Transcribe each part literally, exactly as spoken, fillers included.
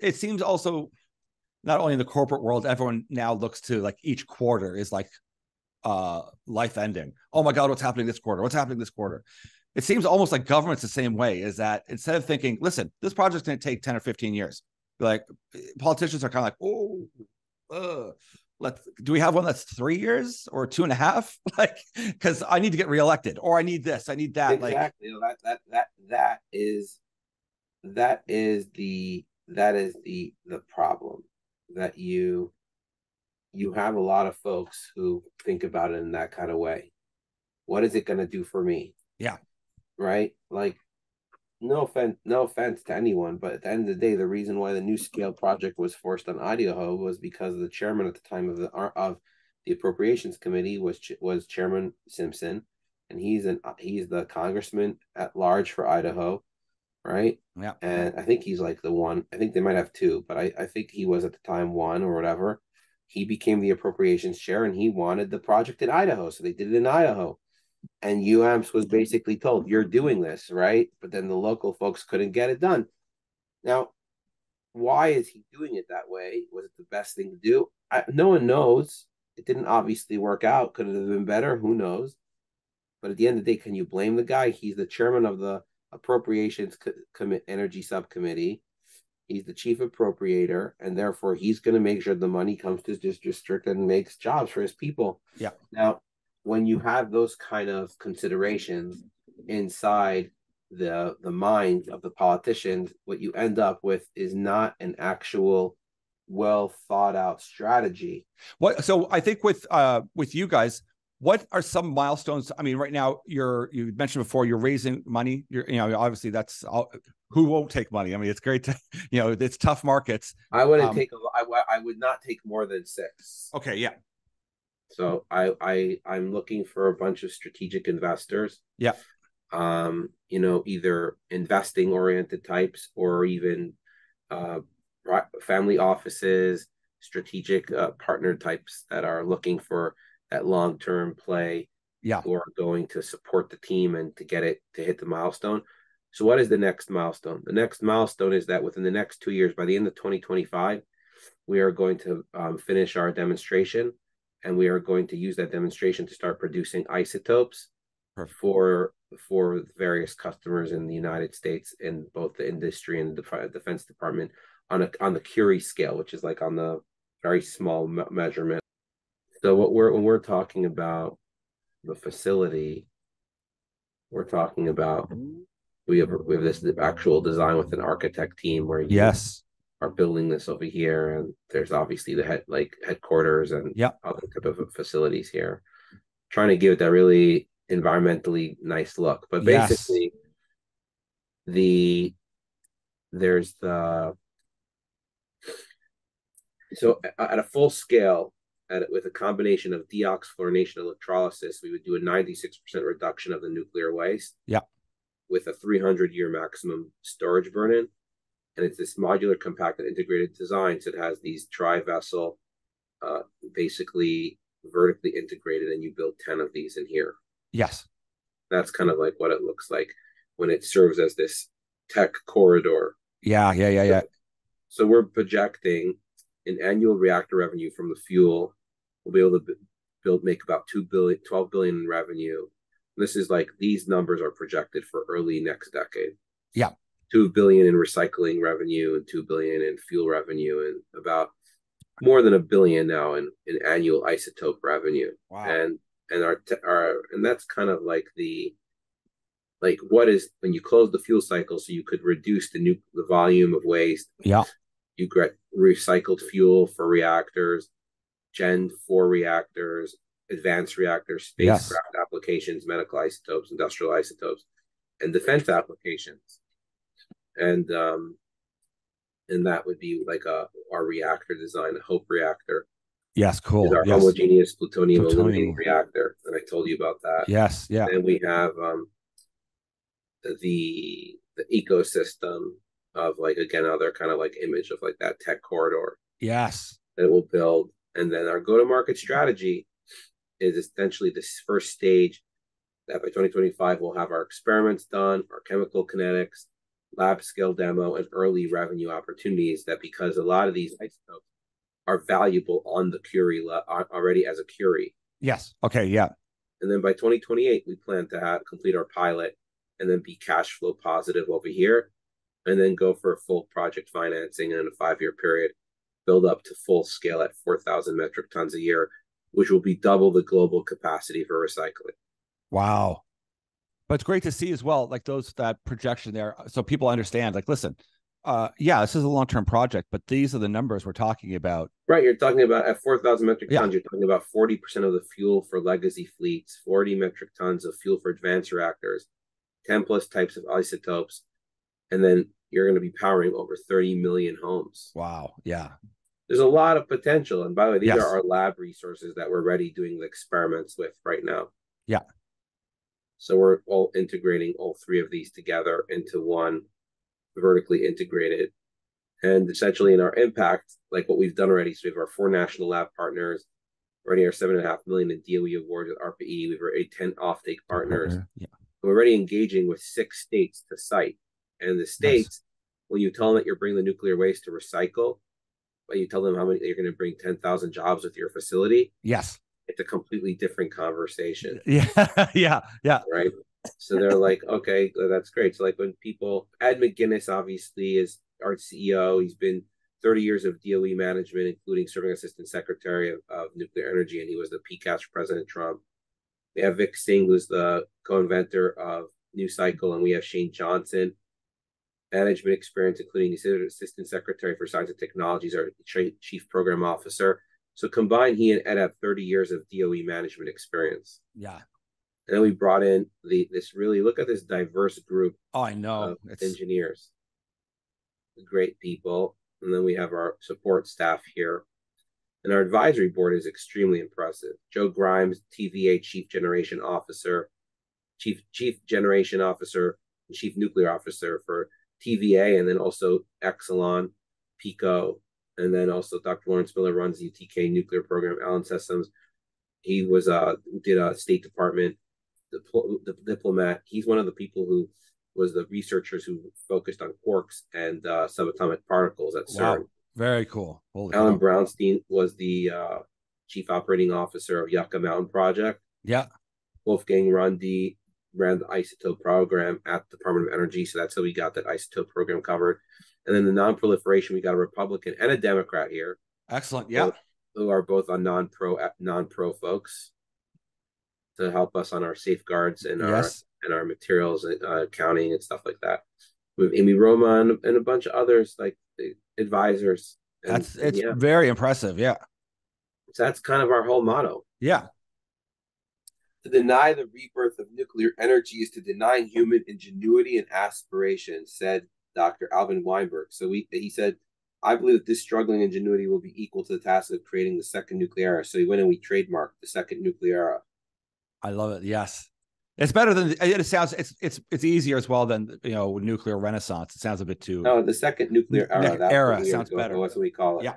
It seems also not only in the corporate world, everyone now looks to like each quarter is like uh, life ending. Oh my God, what's happening this quarter? What's happening this quarter? It seems almost like government's the same way, is that instead of thinking, listen, this project's going to take ten or fifteen years. Like politicians are kind of like, oh, uh, let's, do we have one that's three years or two and a half? Like, because I need to get reelected, or I need this, I need that. Exactly. Like that, that, that, that is, that is the, that is the, the problem, that you, you have a lot of folks who think about it in that kind of way. What is it going to do for me? Yeah. Right. Like, no offense, no offense to anyone, but at the end of the day, the reason why the NuScale project was forced on Idaho was because the chairman at the time of the of the Appropriations Committee was was Chairman Simpson, and he's an he's the congressman at large for Idaho, right? Yeah, and I think he's like the one. I think they might have two, but I I think he was at the time one or whatever. He became the Appropriations Chair, and he wanted the project in Idaho, so they did it in Idaho. And U A M P S was basically told, you're doing this, right? But then the local folks couldn't get it done. Now, why is he doing it that way? Was it the best thing to do? I, no one knows. It didn't obviously work out. Could it have been better? Who knows? But at the end of the day, can you blame the guy? He's the chairman of the Appropriations Com- Energy Subcommittee. He's the chief appropriator, and therefore he's going to make sure the money comes to his district and makes jobs for his people. Yeah. Now, when you have those kind of considerations inside the the mind of the politicians, what you end up with is not an actual well thought out strategy. What so I think with uh with you guys, what are some milestones? I mean, right now you're you mentioned before you're raising money. You're you know obviously that's all, who won't take money? I mean, it's great to you know it's tough markets. I wouldn't um, take a, I, I would not take more than six. Okay, yeah. So I, I, I'm looking for a bunch of strategic investors. Yeah. Um, you know, either investing oriented types or even uh, family offices, strategic uh, partner types that are looking for that long-term play. Yeah. Who are going to support the team and to get it to hit the milestone. So what is the next milestone? The next milestone is that within the next two years, by the end of twenty twenty-five, we are going to um, finish our demonstration. And we are going to use that demonstration to start producing isotopes Perfect. for for various customers in the United States, in both the industry and the Def- Defense Department, on a on the Curie scale, which is like on the very small me- measurement. So what we're when we're talking about the facility, we're talking about we have we have this actual design with an architect team where you yes. are building this over here, and there's obviously the head like headquarters and yep. other type of facilities here, trying to give it that really environmentally nice look. But basically, yes. the there's the so at a full scale, at with a combination of deoxyfluorination and electrolysis, we would do a ninety-six percent reduction of the nuclear waste. Yeah, with a three hundred year maximum storage burn-in. And it's this modular, compact, and integrated design. So it has these tri-vessel, uh, basically vertically integrated, and you build ten of these in here. Yes. That's kind of like what it looks like when it serves as this tech corridor. Yeah, yeah, yeah, yeah. So we're projecting an annual reactor revenue from the fuel. We'll be able to build, make about two billion dollars, twelve billion dollars in revenue. This is like, these numbers are projected for early next decade. Yeah. two billion dollars in recycling revenue and two billion dollars in fuel revenue, and about more than a billion now in, in annual isotope revenue. Wow. And and our, our and that's kind of like the like what is when you close the fuel cycle, so you could reduce the new the volume of waste. Yeah. You get recycled fuel for reactors, Gen four reactors, advanced reactors, spacecraft yes. applications, medical isotopes, industrial isotopes, and defense applications. And um, and that would be like a our reactor design, a HOPE reactor. Yes, cool. Our yes. homogeneous plutonium, plutonium illuminating reactor, and I told you about that. Yes, yeah. And we have um, the the ecosystem of like again other kind of like image of like that tech corridor. Yes, that we'll build, and then our go to market strategy is essentially this first stage. That by twenty twenty-five we'll have our experiments done, our chemical kinetics. lab scale demo, and early revenue opportunities, that because a lot of these isotopes are valuable on the Curie already as a Curie. Yes. Okay. Yeah. And then by twenty twenty-eight, we plan to have, complete our pilot and then be cash flow positive over here, and then go for a full project financing in a five-year period, build up to full scale at four thousand metric tons a year, which will be double the global capacity for recycling. Wow. But it's great to see as well, like those, that projection there. So people understand, like, listen, uh, yeah, this is a long-term project, but these are the numbers we're talking about. Right. You're talking about at four thousand metric tons, yeah. You're talking about forty percent of the fuel for legacy fleets, forty metric tons of fuel for advanced reactors, ten plus types of isotopes. And then you're going to be powering over thirty million homes. Wow. Yeah. There's a lot of potential. And by the way, these yes. are our lab resources that we're already doing the experiments with right now. Yeah. So we're all integrating all three of these together into one, vertically integrated. And essentially in our impact, like what we've done already, so we have our four national lab partners, already our seven and a half million in D O E awards with ARPA-E, we've already ten offtake partners. Yeah. We're already engaging with six states to site. And the states, nice. When you tell them that you're bringing the nuclear waste to recycle, but you tell them how many you're going to bring ten thousand jobs with your facility. Yes. It's a completely different conversation. Yeah. Yeah. Yeah. Right. So they're like, okay, that's great. So like when people, Ed McGuinness obviously is our C E O. He's been thirty years of D O E management, including serving assistant secretary of, of nuclear energy. And he was the P C A S T for President Trump. We have Vic Singh, who's the co-inventor of NuScale. And we have Shane Johnson, management experience, including assistant secretary for science and technologies, our chief program officer. So combined, he and Ed have thirty years of D O E management experience. Yeah. And then we brought in the this really, look at this diverse group. Oh, I know. Of engineers, great people. And then we have our support staff here. And our advisory board is extremely impressive. Joe Grimes, T V A chief generation officer, chief, chief generation officer, and chief nuclear officer for T V A, and then also Exelon, Pico, and then also Doctor Lawrence Miller runs the U T K nuclear program. Alan Sessoms, he was uh did a State Department dipl diplomat. He's one of the people who was the researchers who focused on quarks and uh, subatomic particles at CERN. Wow. Very cool. Holy Alan cow. Brownstein was the uh, chief operating officer of Yucca Mountain project. Yeah. Wolfgang Rundi ran the isotope program at the Department of Energy. So that's how we got that isotope program covered. And then the non-proliferation, we got a Republican and a Democrat here. Excellent. Yeah. Who are both on non-pro non-pro folks to help us on our safeguards and yes. our and our materials and uh, accounting and stuff like that. We have Amy Roma and, and a bunch of others, like the advisors. And, that's it's and yeah. very impressive. Yeah. So that's kind of our whole motto. Yeah. To deny the rebirth of nuclear energy is to deny human ingenuity and aspiration, said Doctor Alvin Weinberg. So we, he said, I believe that this struggling ingenuity will be equal to the task of creating the second nuclear era. So we went and we trademarked the second nuclear era. I love it. Yes. It's better than, it sounds, it's it's it's easier as well than, you know, nuclear renaissance. It sounds a bit too. No, the second nuclear era. That era sounds ago, better. That's what we call it. Yeah.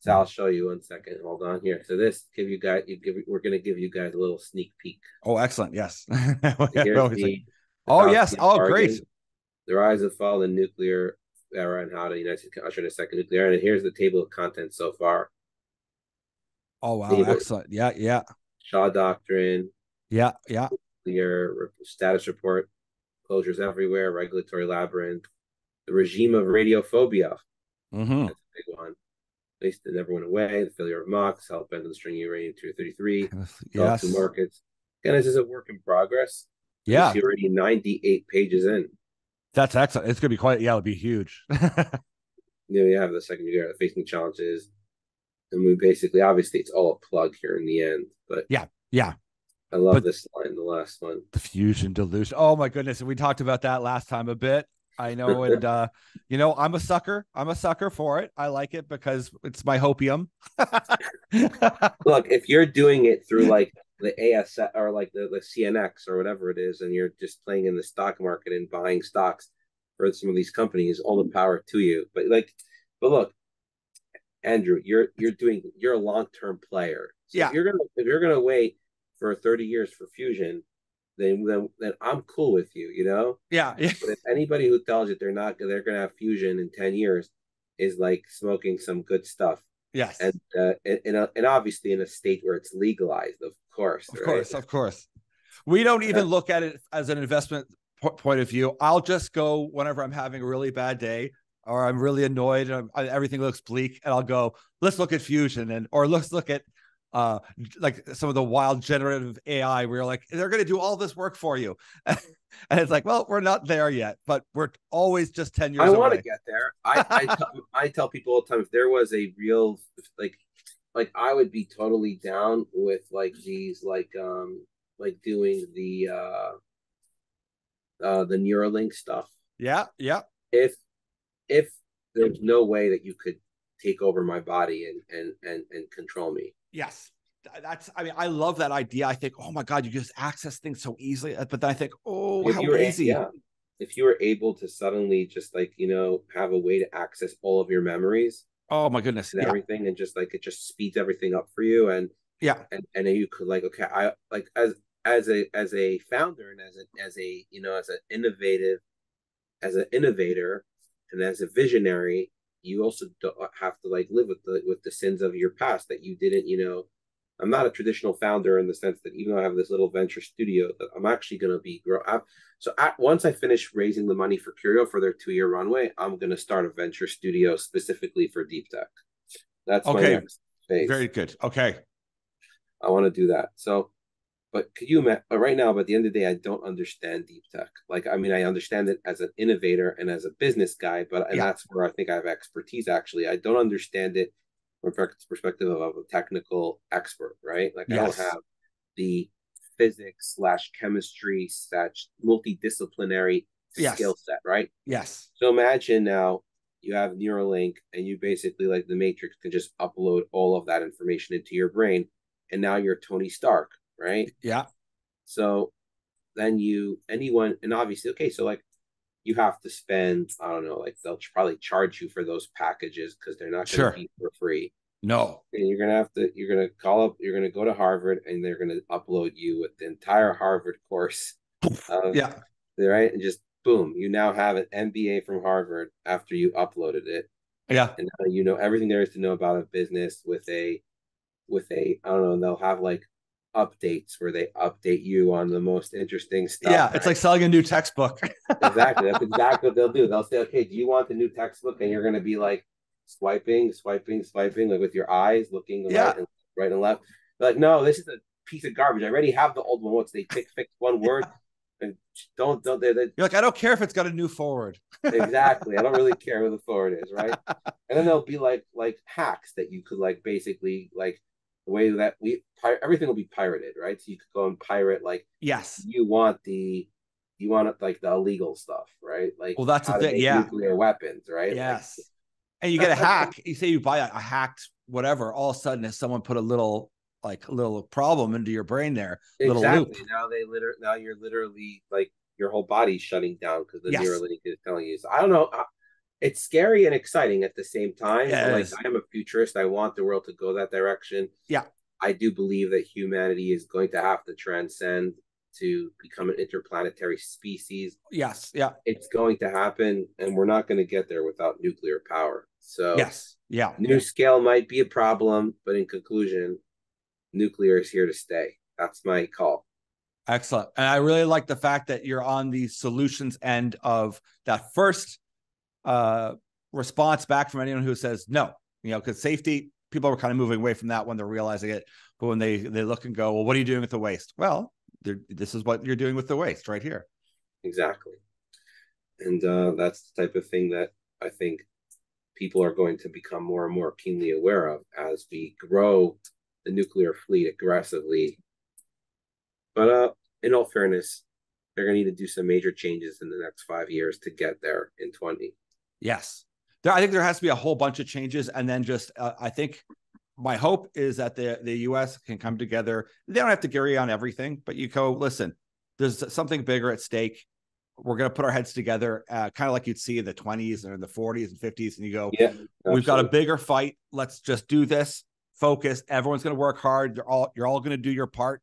So I'll show you one second. Hold on here. So this give you guys, you give, we're going to give you guys a little sneak peek. Oh, excellent! Yes. the, oh yes! Oh, bargain, great! The rise and fall of the nuclear era and how the United States ushered in a second nuclear era. And here's the table of contents so far. Oh wow! Table. Excellent. Yeah, yeah. Shaw Doctrine. Yeah, yeah. Nuclear status report. Closures everywhere. Regulatory labyrinth. The regime of radiophobia. Mm-hmm. That's a big one. At least it never went away. The failure of MOX, help end of the string uranium two thirty-three, yes. The markets. Again, this is a work in progress. Yeah. You're already ninety-eight pages in. That's excellent. It's going to be quite, yeah, it'll be huge. you know, you have the second year, the facing challenges. And we basically, obviously, it's all a plug here in the end. But yeah, yeah. I love but this line, the last one. The fusion delusion. Oh, my goodness. And we talked about that last time a bit. I know. And, uh, you know, I'm a sucker. I'm a sucker for it. I like it because it's my hopium. Look, if you're doing it through like the A S or like the, the C N X or whatever it is, and you're just playing in the stock market and buying stocks for some of these companies, all the power to you. But like, but look, Andrew, you're, you're doing, you're a long-term player. So yeah. If you're going to, if you're going to wait for thirty years for fusion, then then, then I'm cool with you, you know? Yeah. yeah. But if anybody who tells you they're not, they're going to have fusion in ten years is like smoking some good stuff. Yes. And uh, and, a, and obviously in a state where it's legalized, of course. Of right? course, of course. We don't even yeah. look at it as an investment point of view. I'll just go whenever I'm having a really bad day or I'm really annoyed and I'm, everything looks bleak, and I'll go, let's look at fusion and or let's look at uh, like some of the wild generative A I where you're like, they're going to do all this work for you. And it's like, well, we're not there yet, but we're always just ten years away. I want to get there. I, I, tell, I tell people all the time, if there was a real, like, like I would be totally down with like these, like, um, like doing the, uh, uh, the Neuralink stuff. Yeah. Yeah. If, if there's no way that you could take over my body and, and, and, and control me. Yes. That's, I mean, I love that idea. I think, oh my God, you just access things so easily. But then I think, oh, if how easy. Yeah. If you were able to suddenly just like, you know, have a way to access all of your memories. Oh my goodness. And yeah. everything. And just like, it just speeds everything up for you. And yeah. And, and then you could like, okay, I like as, as a, as a founder and as a, as a, you know, as an innovative, as an innovator and as a visionary, you also have to like live with the, with the sins of your past that you didn't, you know. I'm not a traditional founder in the sense that even though I have this little venture studio that I'm actually going to be grow up. So at, once I finish raising the money for Curio for their two year runway, I'm going to start a venture studio specifically for deep tech. That's okay. My next phase. Very good. Okay. I want to do that. So, but could you imagine right now, but at the end of the day, I don't understand deep tech. Like, I mean, I understand it as an innovator and as a business guy, but and yeah. that's where I think I have expertise. Actually, I don't understand it perspective of a technical expert, right? Like yes. I don't have the physics slash chemistry slash multidisciplinary yes. skill set, right? Yes. So imagine now you have Neuralink and you basically like the Matrix can just upload all of that information into your brain. And now you're Tony Stark, right? Yeah. So then you, anyone, and obviously, okay, so like you have to spend, I don't know, like they'll probably charge you for those packages because they're not going to be for free. No. And you're going to have to, you're going to call up, you're going to go to Harvard and they're going to upload you with the entire Harvard course. Of, yeah. Right. And just boom, you now have an M B A from Harvard after you uploaded it. Yeah. And now you know everything there is to know about a business with a, with a, I don't know, they'll have like updates where they update you on the most interesting stuff. Yeah, it's right? Like selling a new textbook. Exactly. That's exactly what they'll do. They'll say, okay, do you want the new textbook? And you're going to be like swiping, swiping, swiping, like with your eyes looking yeah. right, and, right and left. They're like, no, this is a piece of garbage. I already have the old one. Once they pick, fix one word yeah. and don't, don't, they, they, you're like, I don't care if it's got a new forward. Exactly. I don't really care who the forward is. Right. And then there'll be like, like hacks that you could like basically like, the way that we everything will be pirated, right? So you could go and pirate like yes, you want the you want it like the illegal stuff, right? Like well, that's the thing, yeah. Nuclear weapons, right? Yes, like, and you get a hack. You say you buy a, a hacked whatever. All of a sudden, if someone put a little like a little problem into your brain there, exactly. Little loop. Now they literally now you're literally like your whole body's shutting down because the yes. Neuralink is telling you. So I don't know. I, it's scary and exciting at the same time. Yeah, like I am a futurist. I want the world to go that direction. Yeah. I do believe that humanity is going to have to transcend to become an interplanetary species. Yes. Yeah. It's going to happen. And we're not going to get there without nuclear power. So yes. Yeah. NuScale might be a problem, but in conclusion, nuclear is here to stay. That's my call. Excellent. And I really like the fact that you're on the solutions end of that first Uh, response back from anyone who says no, you know, because safety, people are kind of moving away from that when they're realizing it. But when they they look and go, well, what are you doing with the waste? Well, this is what you're doing with the waste right here. Exactly. And uh, that's the type of thing that I think people are going to become more and more keenly aware of as we grow the nuclear fleet aggressively. But uh, in all fairness, they're going to need to do some major changes in the next five years to get there in twenty. Yes. There, I think there has to be a whole bunch of changes. And then just, uh, I think my hope is that the, the U S can come together. They don't have to agree on everything, but you go, listen, there's something bigger at stake. We're going to put our heads together, uh, kind of like you'd see in the twenties or in the forties and fifties. And you go, yeah, we've got a bigger fight. Let's just do this. Focus. Everyone's going to work hard. They're all, you're all going to do your part.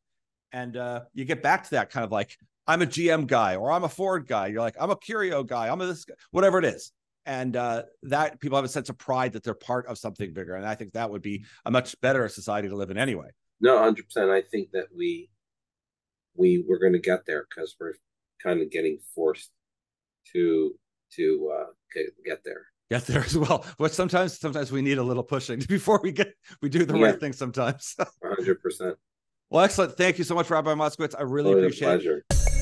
And uh, you get back to that kind of like, I'm a G M guy, or I'm a Ford guy. You're like, I'm a Curio guy. I'm a this guy, whatever it is. And uh, that people have a sense of pride that they're part of something bigger. And I think that would be a much better society to live in anyway. No, one hundred percent. I think that we, we were going to get there because we're kind of getting forced to, to uh, get, get there. Get there as well. But sometimes, sometimes we need a little pushing before we get, we do the yeah. right thing sometimes. one hundred percent. Well, excellent. Thank you so much, Rabbi Moskowitz. I really totally appreciate it.